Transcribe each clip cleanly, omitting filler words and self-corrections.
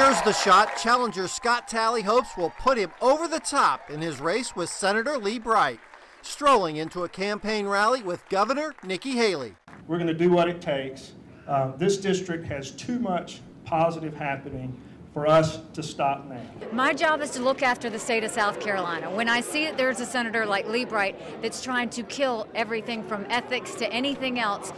Here's the shot. Challenger Scott Talley hopes will put him over the top in his race with Senator Lee Bright, strolling into a campaign rally with Governor Nikki Haley. We're going to do what it takes. This district has too much positive happening for us to stop now. My job is to look after the state of South Carolina. When I see that there's a senator like Lee Bright that's trying to kill everything from ethics to anything else,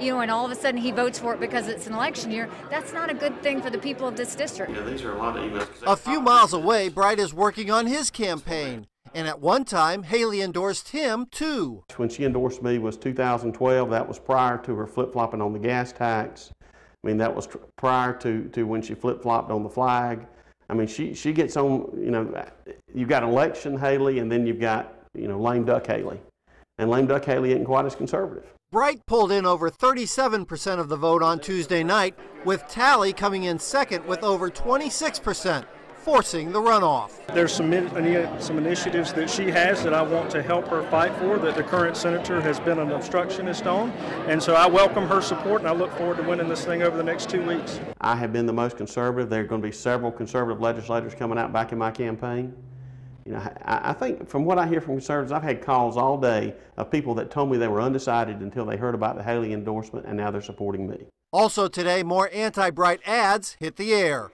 you know, and all of a sudden he votes for it because it's an election year, that's not a good thing for the people of this district. Yeah, these are a lot of emails. A few miles away, Bright is working on his campaign. And at one time, Haley endorsed him, too. When she endorsed me was 2012. That was prior to her flip-flopping on the gas tax. I mean, that was prior to when she flip-flopped on the flag. I mean, she gets on, you know, you've got election Haley, and then you've got, you know, lame duck Haley. And lame duck Haley isn't quite as conservative. Bright pulled in over 37% of the vote on Tuesday night, with Talley coming in second with over 26%, forcing the runoff. There's some initiatives that she has that I want to help her fight for, that the current senator has been an obstructionist on, and so I welcome her support, and I look forward to winning this thing over the next 2 weeks. I have been the most conservative. There are going to be several conservative legislators coming out back in my campaign. You know, I think from what I hear from conservatives, I've had calls all day of people that told me they were undecided until they heard about the Haley endorsement, and now they're supporting me. Also today, more anti-Bright ads hit the air.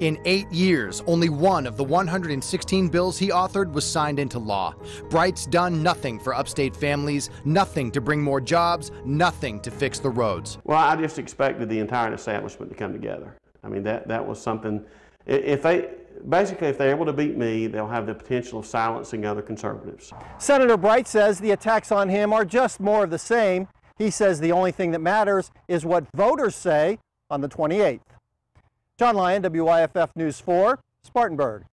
In 8 years, only one of the 116 bills he authored was signed into law. Bright's done nothing for upstate families, nothing to bring more jobs, nothing to fix the roads. Well, I just expected the entire establishment to come together. I mean, that was something. If they're able to beat me, they'll have the potential of silencing other conservatives. Senator Bright says the attacks on him are just more of the same. He says the only thing that matters is what voters say on the 28th. John Lyon, WYFF News 4, Spartanburg.